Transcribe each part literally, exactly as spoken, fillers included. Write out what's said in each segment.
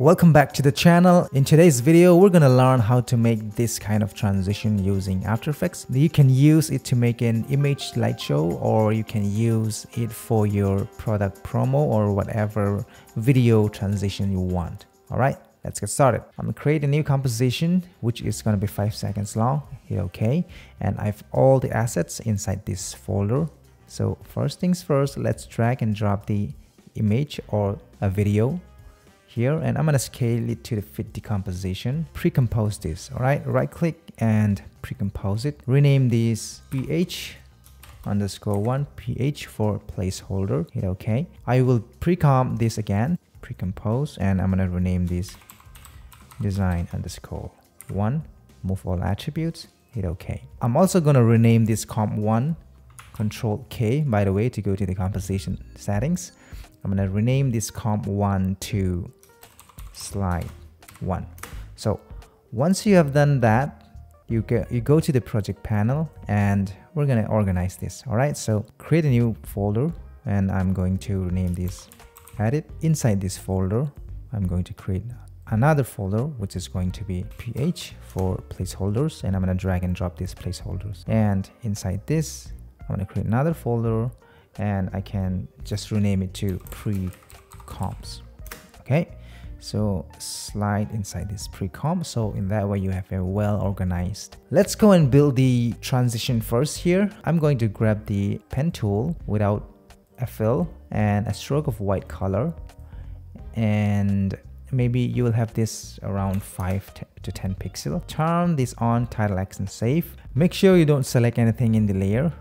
Welcome back to the channel. In today's video, we're gonna learn how to make this kind of transition using After Effects. You can use it to make an image slideshow, or you can use it for your product promo or whatever video transition you want. All right, let's get started. I'm gonna create a new composition, which is gonna be five seconds long. Hit OK. And I have all the assets inside this folder. So first things first, let's drag and drop the image or a video here, and I'm gonna scale it to the fit the composition. Pre-compose this. All right, right click and pre-compose it. Rename this ph underscore one ph for placeholder. Hit OK. I will pre-comp this again. Pre-compose, and I'm gonna rename this design underscore one. Move all attributes. Hit OK. I'm also gonna rename this comp one. Control K, by the way, to go to the composition settings. I'm gonna rename this comp one to slide one. So once you have done that, you go, you go to the project panel, and we're gonna organize this. All right, so create a new folder, and I'm going to rename this edit. Inside this folder, I'm going to create another folder, which is going to be ph for placeholders, and I'm gonna drag and drop these placeholders. And inside this, I'm gonna create another folder, and I can just rename it to pre-comps. Okay, so slide inside this pre-comp. So in that way, you have a well organized. Let's go and build the transition first here. I'm going to grab the pen tool without a fill and a stroke of white color. And maybe you will have this around five to ten pixel. Turn this on, title action save. Make sure you don't select anything in the layer.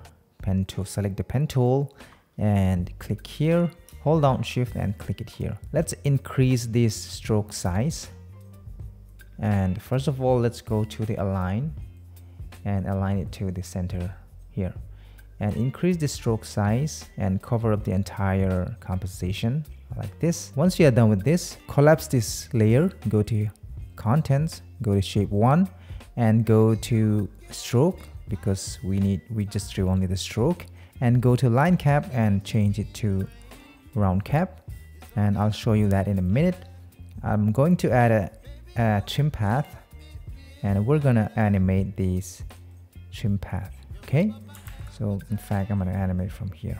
Pen tool, select the pen tool and click here, hold down shift and click it here. Let's increase this stroke size, and first of all, let's go to the align and align it to the center here, and increase the stroke size and cover up the entire composition like this. Once you are done with this, collapse this layer, go to contents, go to shape one, and go to stroke, because we need we just drew only the stroke, and go to line cap and change it to round cap, and I'll show you that in a minute. I'm going to add a, a trim path, and we're gonna animate this trim path. Okay, so in fact I'm gonna animate from here,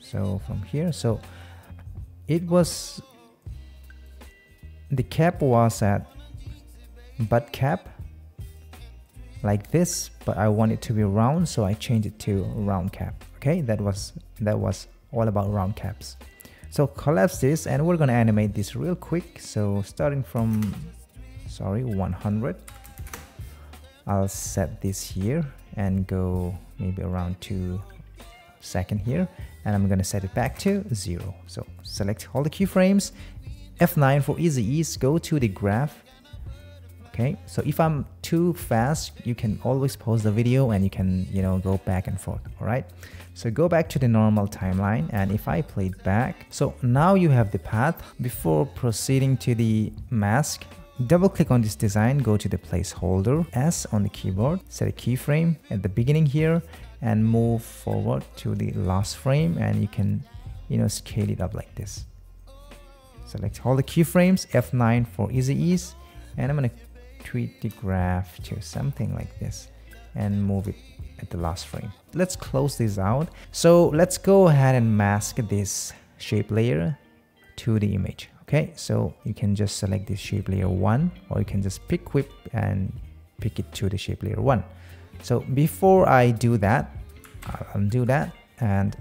so from here so it was the cap was at butt cap like this, but I want it to be round, so I changed it to round cap. Okay, that was that was all about round caps. So collapse this, and we're gonna animate this real quick. So starting from sorry one hundred, I'll set this here and go maybe around two second here, and I'm gonna set it back to zero. So select all the keyframes, F nine for easy ease. Go to the graph. Okay, so if I'm too fast, you can always pause the video and you can, you know, go back and forth. All right, so go back to the normal timeline, and if I play it back, so now you have the path. Before proceeding to the mask, double click on this design, go to the placeholder S on the keyboard, set a keyframe at the beginning here, and move forward to the last frame, and you can, you know, scale it up like this. Select all the keyframes, F nine for easy ease, and I'm gonna tweak the graph to something like this and move it at the last frame. Let's close this out. So let's go ahead and mask this shape layer to the image. Okay, so you can just select this shape layer one, or you can just pick whip and pick it to the shape layer one. So before I do that, I'll undo that, and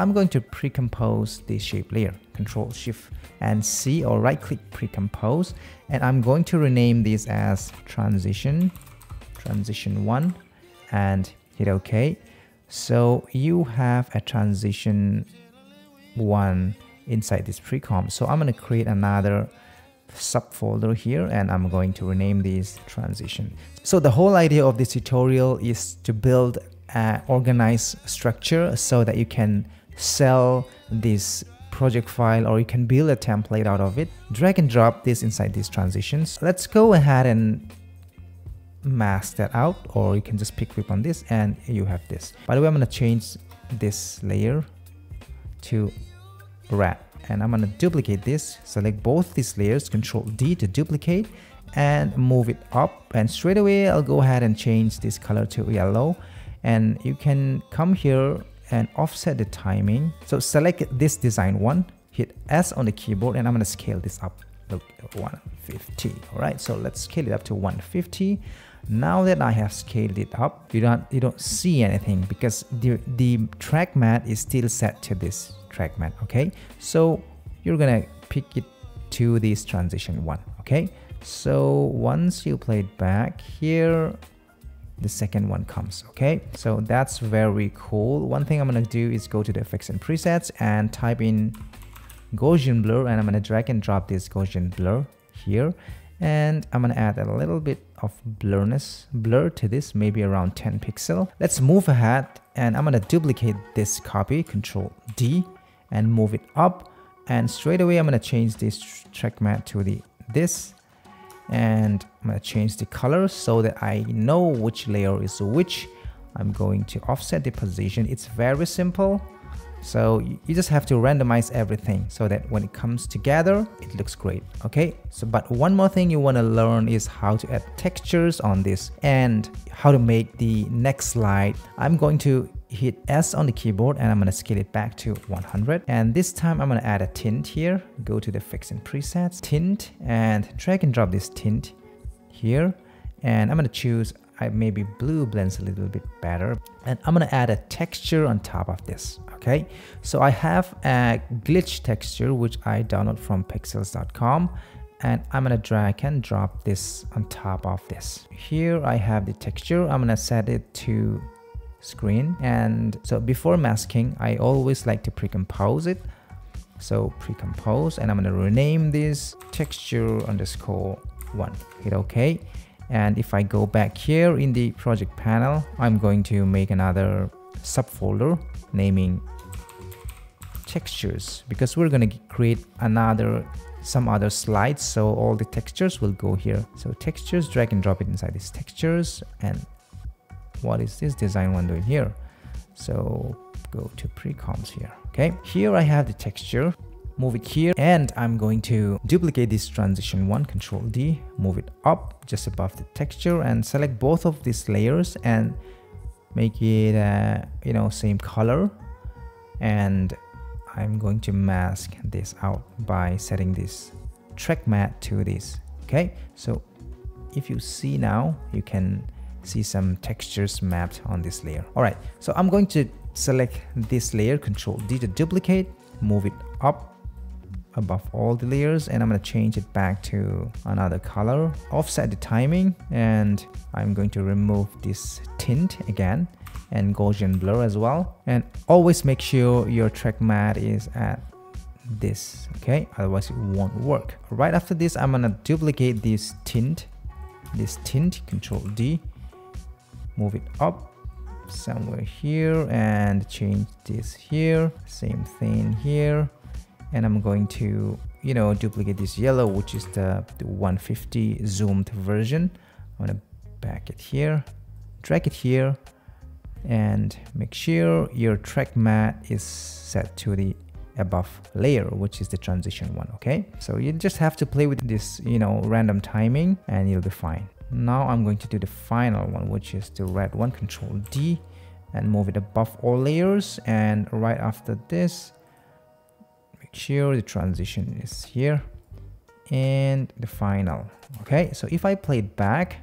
I'm going to pre-compose the shape layer. Control shift and C, or right click pre-compose, and I'm going to rename this as transition transition one and hit OK. So you have a transition one inside this pre-comp. So I'm going to create another subfolder here, and I'm going to rename this transition. So the whole idea of this tutorial is to build an organized structure so that you can sell this project file, or you can build a template out of it. Drag and drop this inside these transitions. Let's go ahead and mask that out, or you can just pick whip on this and you have this. By the way, I'm going to change this layer to red. and I'm gonna duplicate this, select both these layers, control D to duplicate and move it up, and straight away I'll go ahead and change this color to yellow. And you can come here and offset the timing. So select this design one, hit S on the keyboard, and I'm gonna scale this up to one fifty. All right, so let's scale it up to one fifty. Now that I have scaled it up, you don't you don't see anything because the the track mat is still set to this track mat. Okay, so you're gonna pick it to this transition one. Okay, so once you play it back here, the second one comes. Okay, so that's very cool. One thing I'm gonna do is go to the effects and presets and type in Gaussian blur, and I'm gonna drag and drop this Gaussian blur here, and I'm gonna add a little bit of blurness blur to this, maybe around ten pixel. Let's move ahead, and I'm gonna duplicate this copy, control D, and move it up, and straight away I'm gonna change this track mat to the this, and I'm gonna change the color so that I know which layer is which. I'm going to offset the position. It's very simple. So you just have to randomize everything so that when it comes together, it looks great. Okay, so but one more thing you want to learn is how to add textures on this and how to make the next slide. I'm going to hit S on the keyboard, and I'm going to scale it back to one hundred. And this time I'm going to add a tint here. Go to the effects and presets, tint, and drag and drop this tint here. And I'm going to choose I maybe blue blends a little bit better, and I'm gonna add a texture on top of this. Okay, so I have a glitch texture which I download from pixels dot com, and I'm gonna drag and drop this on top of this. Here I have the texture. I'm gonna set it to screen, and so before masking I always like to pre-compose it. So pre-compose, and I'm gonna rename this texture underscore one. Hit OK. And if I go back here in the project panel, I'm going to make another subfolder naming textures, because we're going to create another some other slides, so all the textures will go here. So textures, drag and drop it inside these textures. And what is this design one doing here? So go to pre-comps here. Okay, here I have the texture. Move it here, and I'm going to duplicate this transition one, control D, move it up just above the texture, and select both of these layers and make it uh, you know, same color. And I'm going to mask this out by setting this track mat to this. Okay, so if you see now, you can see some textures mapped on this layer. All right, so I'm going to select this layer, control D to duplicate, move it up above all the layers, and I'm going to change it back to another color, offset the timing, and I'm going to remove this tint again and Gaussian blur as well. And always make sure your track mat is at this, okay, otherwise it won't work. Right after this, I'm going to duplicate this tint, this tint, control D, move it up somewhere here, and change this here, same thing here. And I'm going to, you know, duplicate this yellow, which is the, the one fifty zoomed version. I'm gonna back it here, drag it here, and make sure your track mat is set to the above layer, which is the transition one. Okay, so you just have to play with this, you know, random timing, and you'll be fine. Now I'm going to do the final one, which is the red one, control D, and move it above all layers. And right after this, make sure the transition is here and the final. Okay, so if I play it back,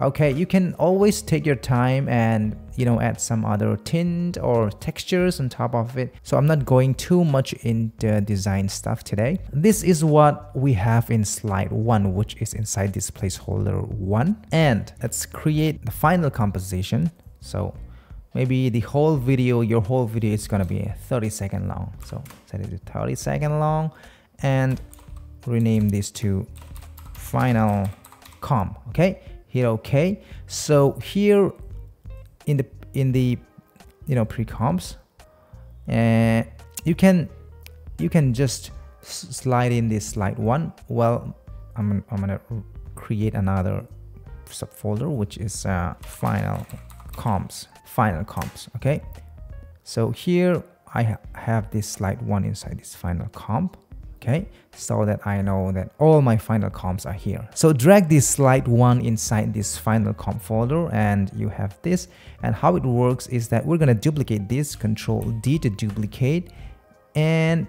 okay, you can always take your time and, you know, add some other tint or textures on top of it. So I'm not going too much into design stuff today. This is what we have in slide one, which is inside this placeholder one. And let's create the final composition. So maybe the whole video, your whole video is gonna be thirty second long. So set it to thirty second long, and rename this to final comp. Okay, hit OK. So here in the in the you know pre-comps, and uh, you can you can just slide in this slide one. Well, I'm I'm gonna create another subfolder, which is uh, final comps. Final comps. Okay, so here I ha have this slide one inside this final comp. Okay, so that I know that all my final comps are here. So drag this slide one inside this final comp folder and you have this. And how it works is that we're gonna duplicate this, control D to duplicate, and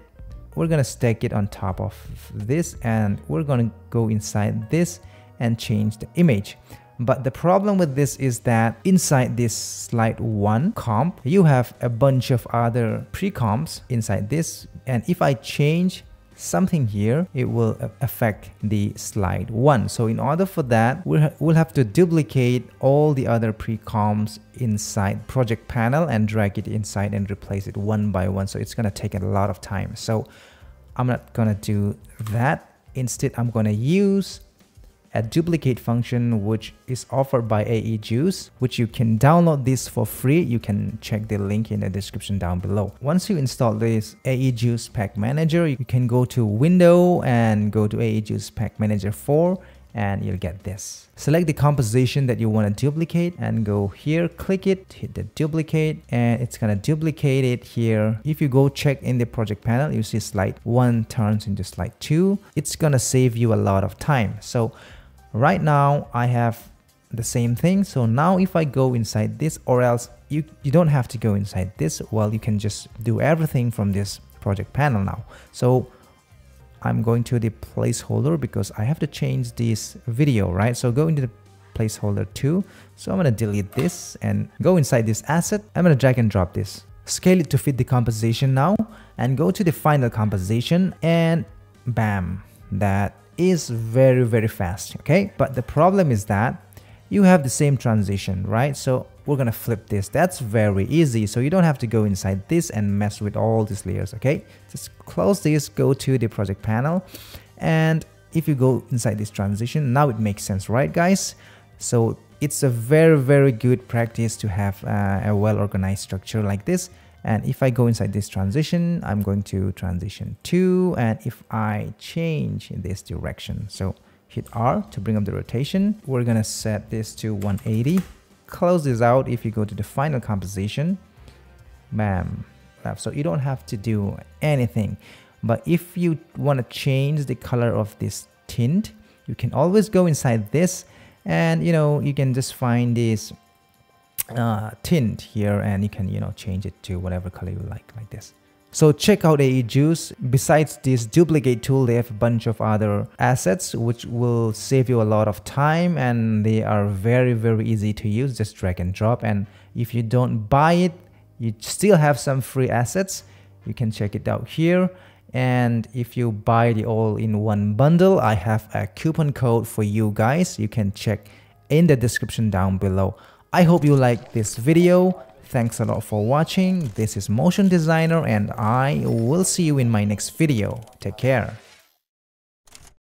we're gonna stack it on top of this, and we're gonna go inside this and change the image. But the problem with this is that inside this slide one comp, you have a bunch of other pre-comps inside this. And if I change something here, it will affect the slide one. So in order for that, we'll have to duplicate all the other pre-comps inside project panel and drag it inside and replace it one by one. So it's gonna take a lot of time. So I'm not gonna do that. Instead, I'm gonna use a duplicate function which is offered by A E Juice, which you can download this for free. You can check the link in the description down below. Once you install this A E Juice Pack Manager, you can go to Window and go to A E Juice Pack Manager four, and you'll get this. Select the composition that you want to duplicate and go here, click it, hit the duplicate, and it's gonna duplicate it here. If you go check in the project panel, you see slide one turns into slide two. It's gonna save you a lot of time. So right now I have the same thing. So now if I go inside this, or else you, you don't have to go inside this. Well, you can just do everything from this project panel now. So I'm going to the placeholder because I have to change this video, right? So go into the placeholder too. So I'm gonna delete this and go inside this asset. I'm gonna drag and drop this. Scale it to fit the composition now and go to the final composition, and bam, that is very very fast. Okay, but the problem is that you have the same transition, right? So we're gonna flip this. That's very easy, so you don't have to go inside this and mess with all these layers. Okay, just close this, go to the project panel, and if you go inside this transition, now it makes sense, right guys? So it's a very very good practice to have uh, a well-organized structure like this. And if I go inside this transition, I'm going to transition two. And if I change in this direction, so hit R to bring up the rotation. We're gonna set this to one eighty. Close this out. If you go to the final composition, bam, left. So you don't have to do anything. But if you wanna change the color of this tint, you can always go inside this and, you know, you can just find this uh tint here, and you can, you know, change it to whatever color you like, like this. So check out A E Juice. Besides this duplicate tool, they have a bunch of other assets which will save you a lot of time, and they are very very easy to use. Just drag and drop, and if you don't buy it, you still have some free assets. You can check it out here. And if you buy the all-in-one bundle, I have a coupon code for you guys. You can check in the description down below. I hope you like this video. Thanks a lot for watching. This is Motion Designer, and I will see you in my next video. Take care.